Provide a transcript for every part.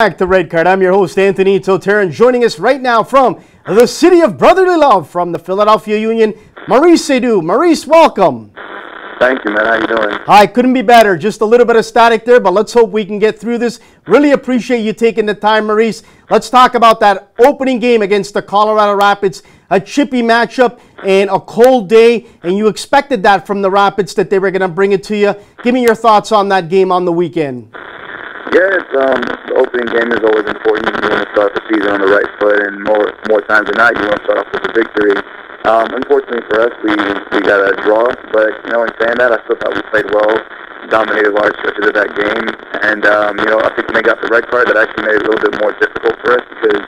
Back to Red Card. I'm your host, Anthony Totera, and joining us right now from the city of brotherly love, from the Philadelphia Union, Maurice Edu. Maurice, welcome. Thank you, man. How you doing? I couldn't be better. Just a little bit of static there, but let's hope we can get through this. Really appreciate you taking the time, Maurice. Let's talk about that opening game against the Colorado Rapids. A chippy matchup and a cold day, and you expected that from the Rapids, that they were going to bring it to you. Give me your thoughts on that game on the weekend. Yeah, the opening game is always important. You want to start the season on the right foot, and more times than not, you want to start off with a victory. Unfortunately for us, we got a draw, but in saying that, I still thought we played well, dominated large stretches of that game, and I think when they got the red card, that actually made it a little bit more difficult for us because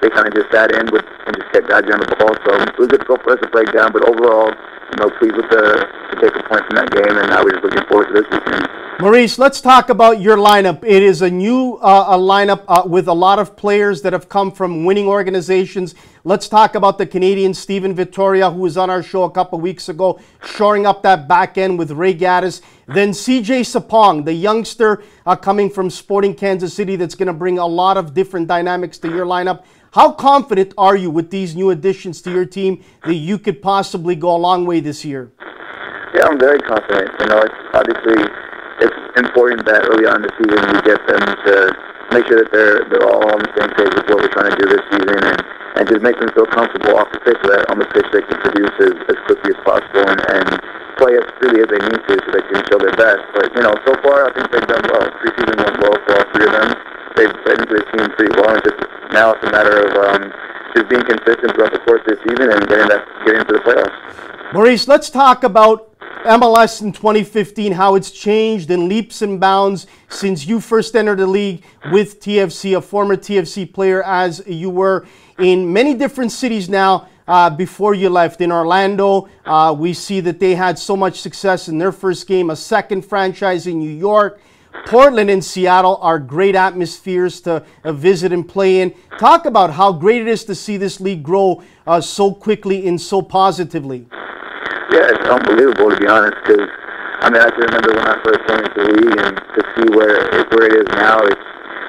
they kind of just sat in with and just kept dodging on the ball, so it was difficult for us to break down. But overall, pleased with to take a point from that game, and now we're just looking forward to this weekend. Maurice, let's talk about your lineup. It is a new lineup with a lot of players that have come from winning organizations. Let's talk about the Canadian Stephen Vittoria, who was on our show a couple weeks ago, shoring up that back end with Ray Gaddis. Then CJ Sapong, the youngster coming from Sporting Kansas City, that's going to bring a lot of different dynamics to your lineup. How confident are you with these new additions to your team that you could possibly go a long way this year? Yeah, I'm very confident. It's obviously, it's important that early on in the season we get them to make sure that they're all on the same page with what we're trying to do this season, and just make them feel comfortable off the pitch, so that on the pitch they can produce as quickly as possible and play as freely as they need to, so they can show their best. But so far I think they've done well. Preseason went well for all three of them. They've played into the team pretty well, and just now it's a matter of just being consistent throughout the course of the season and getting into the playoffs. Maurice, let's talk about MLS in 2015, how it's changed in leaps and bounds since you first entered the league with TFC, a former TFC player as you were, in many different cities now before you left. In Orlando, we see that they had so much success in their first game, a second franchise in New York. Portland and Seattle are great atmospheres to visit and play in. Talk about how great it is to see this league grow so quickly and so positively. Yeah, it's unbelievable, to be honest, because I can remember when I first came into the league, and to see where it is now,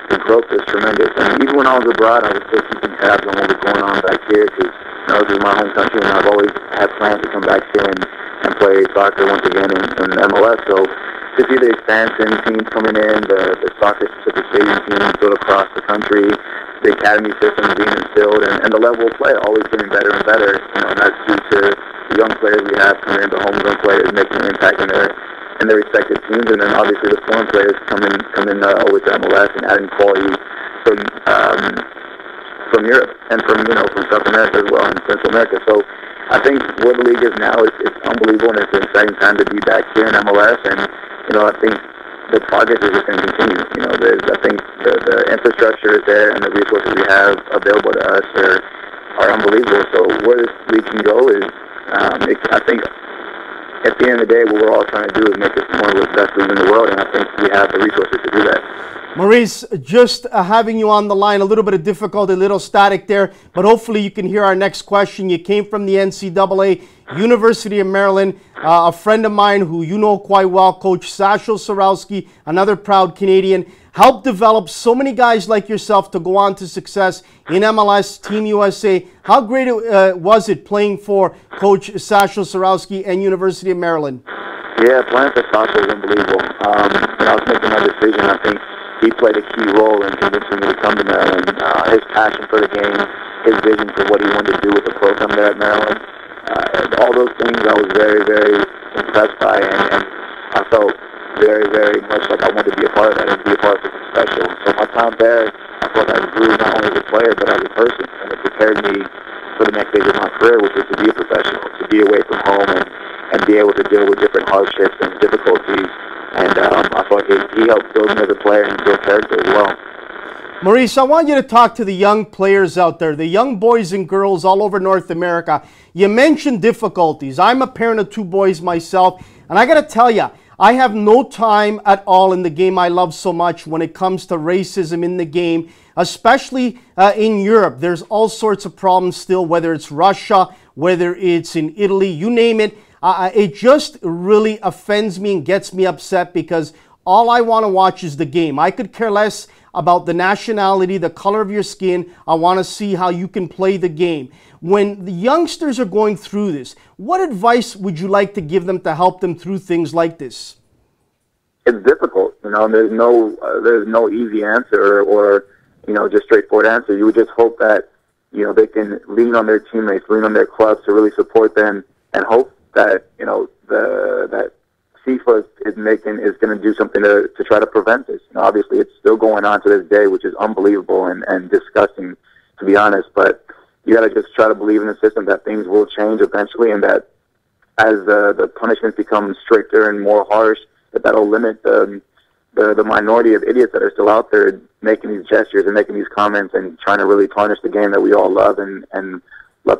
the growth is tremendous. And even when I was abroad, I was still keeping tabs on what was going on back here, because this is my home country, and I've always had plans to come back here and play soccer once again in MLS. So to see the expansion teams coming in, the soccer-specific stadium teams built across the country, the academy system being instilled, and the level of play always getting better and better, and that's due to young players we have coming in, the homegrown players making an impact in their respective teams, and then obviously the foreign players coming over to MLS and adding quality from Europe and from South America as well, and Central America. So I think where the league is now is unbelievable, and it's an exciting time to be back here in MLS. And I think the progress is just going to continue. I think the infrastructure is there, and the resources we have available to us are unbelievable. So where this league can go is. I think at the end of the day, what we're all trying to do is make this one of the best leagues in the world, and I think we have the resources to do that. Maurice, just having you on the line, a little bit of difficulty, a little static there, but hopefully you can hear our next question. You came from the NCAA, University of Maryland. A friend of mine who you know quite well, Coach Sasho Sarowski, another proud Canadian, helped develop so many guys like yourself to go on to success in MLS, Team USA. How great was it playing for Coach Sasho Sarowski and University of Maryland? Yeah, playing for Sasho was unbelievable. When I was making my decision, I think he played a key role in convincing me to come to Maryland. His passion for the game, his vision for what he wanted to do with the program there at Maryland, all those things I was very, very impressed by, and I felt very, very much like I wanted to be a part of that and be a part of something special. So my time there, I felt I grew not only as a player but as a person, and it prepared me for the next stage of my career, which was to be a professional, to be away from home and be able to deal with different hardships and difficulties. And I felt he helped build me as a player and build character as well. Maurice, I want you to talk to the young players out there, the young boys and girls all over North America. You mentioned difficulties. I'm a parent of two boys myself, and I got to tell you, I have no time at all in the game I love so much when it comes to racism in the game, especially in Europe. There's all sorts of problems still, whether it's Russia, whether it's in Italy, you name it. It just really offends me and gets me upset because all I want to watch is the game. I could care less about the nationality, the color of your skin. I want to see how you can play the game. When the youngsters are going through this, what advice would you like to give them to help them through things like this? It's difficult, you know. There's no easy answer or, you know, just straightforward answer. You would just hope that, you know, they can lean on their teammates, lean on their clubs to really support them, and hope that, you know, that FIFA is going to do something to try to prevent this. You know, obviously, it's still going on to this day, which is unbelievable and disgusting, to be honest. But you got to just try to believe in the system that things will change eventually, and that as the punishments become stricter and more harsh, that'll limit the minority of idiots that are still out there making these gestures and making these comments and trying to really tarnish the game that we all love and love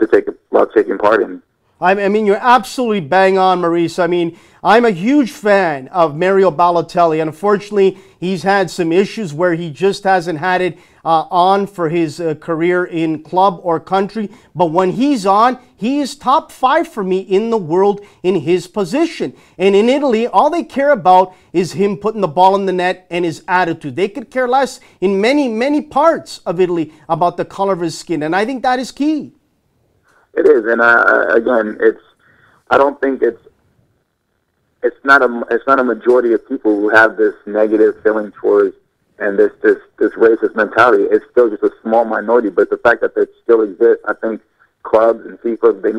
taking part in. I mean, you're absolutely bang on, Maurice. I mean, I'm a huge fan of Mario Balotelli. Unfortunately, he's had some issues where he just hasn't had it on for his career in club or country. But when he's on, he is top 5 for me in the world in his position. And in Italy, all they care about is him putting the ball in the net and his attitude. They could care less in many, many parts of Italy about the color of his skin. And I think that is key. It is, and again, I don't think it's not a majority of people who have this negative feeling towards and this racist mentality. It's still just a small minority, but the fact that it still exists, I think clubs and FIFA, they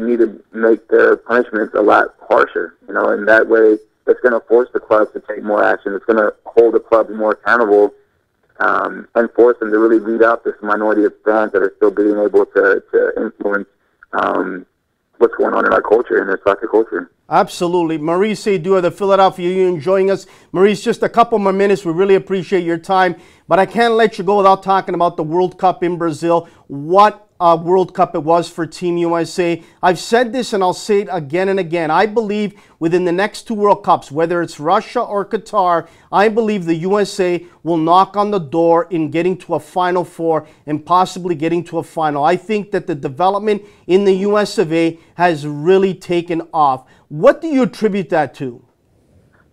need to make their punishments a lot harsher, you know, and that way it's going to force the clubs to take more action. It's going to hold the clubs more accountable. And force them to really weed out this minority of fans that are still being able to influence what's going on in our culture, in our soccer culture. Absolutely. Maurice Edu of the Philadelphia Union joining us. Maurice, just a couple more minutes. We really appreciate your time, but I can't let you go without talking about the World Cup in Brazil. What a World Cup it was for Team USA. I've said this and I'll say it again and again. I believe within the next 2 World Cups, whether it's Russia or Qatar, I believe the USA will knock on the door in getting to a Final Four and possibly getting to a final. I think that the development in the US of A has really taken off. What do you attribute that to?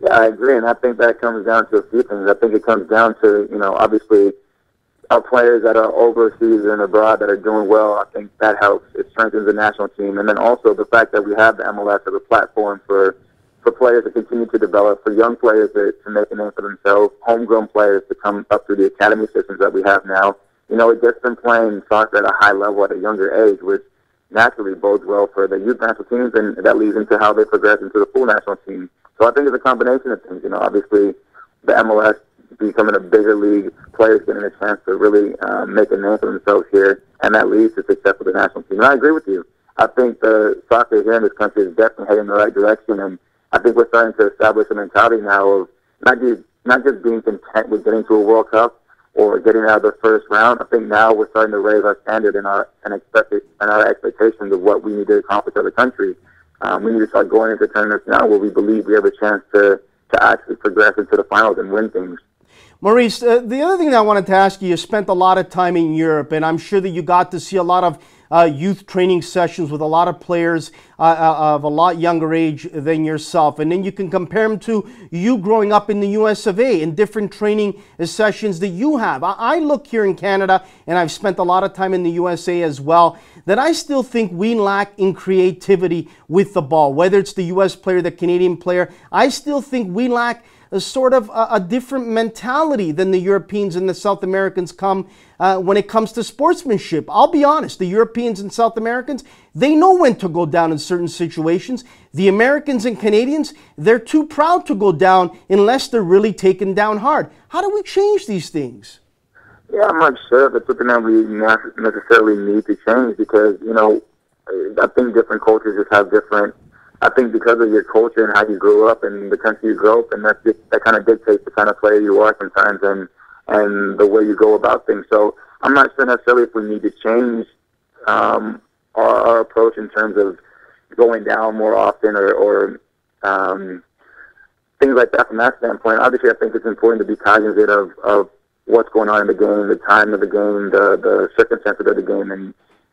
Yeah, I agree, and I think that comes down to a few things. I think it comes down to, you know, obviously our players that are overseas and abroad that are doing well. I think that helps. It strengthens the national team, and then also the fact that we have the MLS as a platform for players to continue to develop, for young players to make a name for themselves, homegrown players to come up through the academy systems that we have now. You know, it just been playing soccer at a high level at a younger age, which naturally bodes well for the youth national teams, and that leads into how they progress into the full national team. So I think it's a combination of things. You know, obviously the MLS becoming a bigger league, players getting a chance to really make a name for themselves here, and that leads to success for the national team. And I agree with you. I think the soccer here in this country is definitely heading in the right direction, and I think we're starting to establish a mentality now of not just being content with getting to a World Cup or getting out of the first round. I think now we're starting to raise our standard and our expectations of what we need to accomplish as a country. We need to start going into tournaments now where we believe we have a chance to actually progress into the finals and win things. Maurice, the other thing that I wanted to ask you, you spent a lot of time in Europe, and I'm sure that you got to see a lot of youth training sessions with a lot of players of a lot younger age than yourself. And then you can compare them to you growing up in the US of A and different training sessions that you have. I look here in Canada, and I've spent a lot of time in the USA as well, that I still think we lack in creativity with the ball, whether it's the US player, the Canadian player. I still think we lack a sort of a different mentality than the Europeans and the South Americans come when it comes to sportsmanship. I'll be honest, the Europeans and South Americans, they know when to go down in certain situations. The Americans and Canadians, they're too proud to go down unless they're really taken down hard. How do we change these things? Yeah, I'm not sure if it's something that we necessarily need to change because, you know, I think different cultures just have different. I think because of your culture and how you grew up and the country you grew up in, that kind of dictates the kind of player you are sometimes and the way you go about things. So I'm not sure necessarily if we need to change our approach in terms of going down more often or things like that from that standpoint. Obviously, I think it's important to be cognizant of what's going on in the game, the time of the game, the circumstances of the game,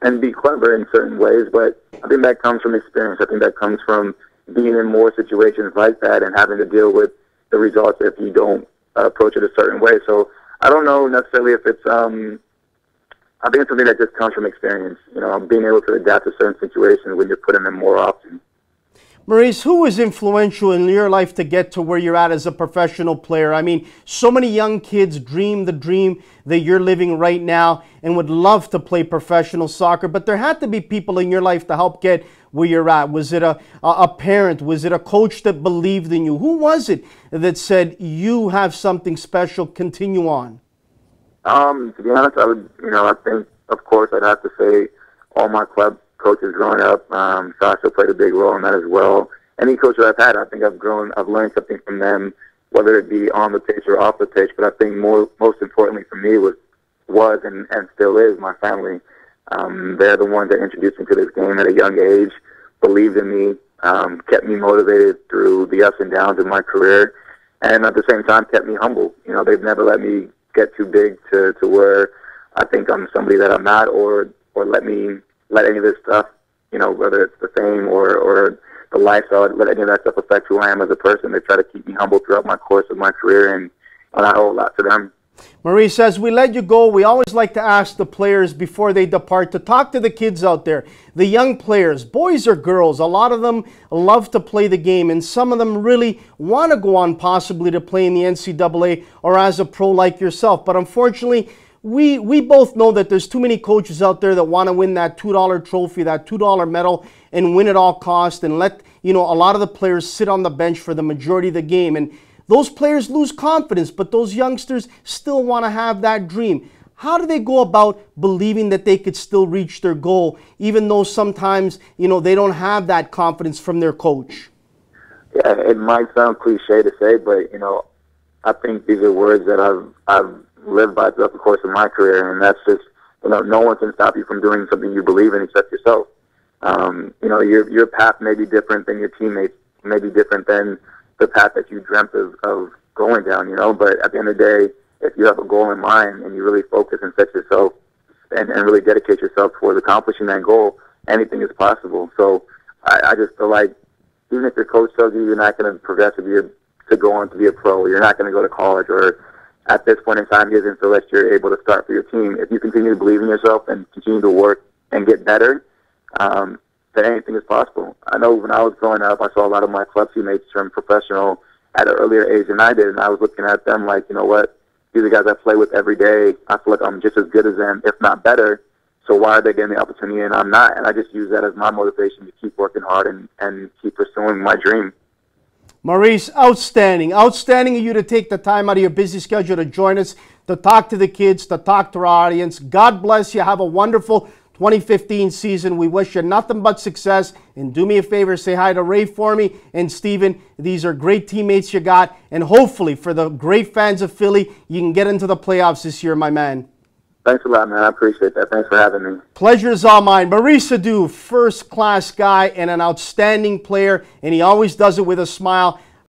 and be clever in certain ways, but I think that comes from experience. I think that comes from being in more situations like that and having to deal with the results if you don't approach it a certain way. So I don't know necessarily if it's, I think it's something that just comes from experience, you know, being able to adapt to certain situations when you're put in them more often. Maurice, who was influential in your life to get to where you're at as a professional player? I mean, so many young kids dream the dream that you're living right now and would love to play professional soccer, but there had to be people in your life to help get where you're at. Was it a parent? Was it a coach that believed in you? Who was it that said, you have something special, continue on? To be honest, I would, you know, I think, of course, I'd have to say all my club coaches growing up, Sasho played a big role in that as well. Any coach that I've had, I think I've grown, I've learned something from them, whether it be on the pitch or off the pitch. But I think most importantly for me was and still is my family. They're the ones that introduced me to this game at a young age, believed in me, kept me motivated through the ups and downs of my career, and at the same time kept me humble. You know, they've never let me get too big to where I think I'm somebody that I'm not, or let any of this stuff, you know, whether it's the fame or the lifestyle, let any of that stuff affect who I am as a person. They try to keep me humble throughout my course of my career, and I owe a lot to them. Maurice, as we let you go, we always like to ask the players before they depart to talk to the kids out there, the young players, boys or girls. A lot of them love to play the game, and some of them really want to go on possibly to play in the NCAA or as a pro like yourself. But unfortunately, we both know that there's too many coaches out there that want to win that $2 trophy, that $2 medal, and win at all costs, and let, you know, a lot of the players sit on the bench for the majority of the game. And those players lose confidence, but those youngsters still want to have that dream. How do they go about believing that they could still reach their goal, even though sometimes, you know, they don't have that confidence from their coach? Yeah, it might sound cliche to say, but, you know, I think these are words that I've lived by throughout the course of my career, and that's just, you know, no one can stop you from doing something you believe in except yourself. You know, your path may be different than your teammates, may be different than the path that you dreamt of going down, you know, but at the end of the day, if you have a goal in mind and you really focus and set yourself and really dedicate yourself towards accomplishing that goal, anything is possible. So I just feel like even if your coach tells you you're not going to progress to go on to be a pro, you're not going to go to college, or at this point in time, isn't unless you're able to start for your team. If you continue to believe in yourself and continue to work and get better, that anything is possible. I know when I was growing up, I saw a lot of my club teammates turn professional at an earlier age than I did, and I was looking at them like, you know what, these are guys I play with every day. I feel like I'm just as good as them, if not better, so why are they getting the opportunity and I'm not? And I just use that as my motivation to keep working hard and keep pursuing my dream. Maurice, outstanding. Outstanding of you to take the time out of your busy schedule to join us, to talk to the kids, to talk to our audience. God bless you. Have a wonderful 2015 season. We wish you nothing but success, and do me a favor, say hi to Ray for me and Stephen. These are great teammates you got, and hopefully for the great fans of Philly, you can get into the playoffs this year, my man. Thanks a lot, man. I appreciate that. Thanks for having me. Pleasure is all mine. Maurice Edu, first-class guy and an outstanding player, and he always does it with a smile.